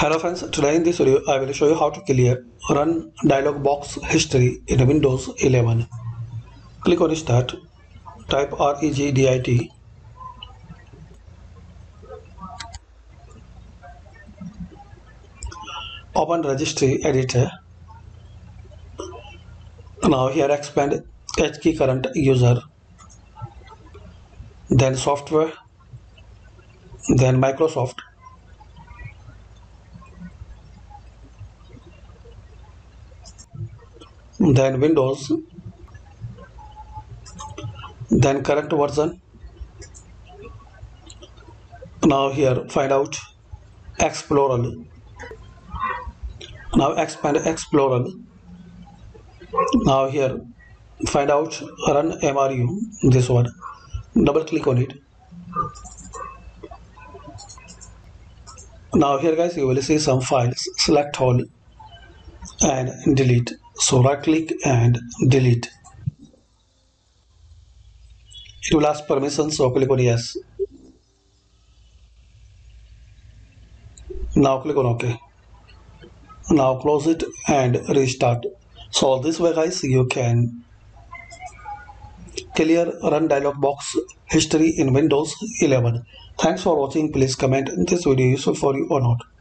Hello friends, today in this video I will show you how to clear run dialog box history in Windows 11. Click on Start, type regedit, open Registry Editor. Now here expand H key current user, then software, then Microsoft. Then Windows, then current version. Now here find out Explorer. Now expand Explorer. Now here find out run MRU, this one. Double click on it. Now here guys you will see some files, select all and delete. So right click and delete. It will ask permission, so click on yes. Now click on OK. Now close it and restart. So this way guys you can clear run dialog box history in Windows 11. Thanks for watching. Please comment this video useful for you or not.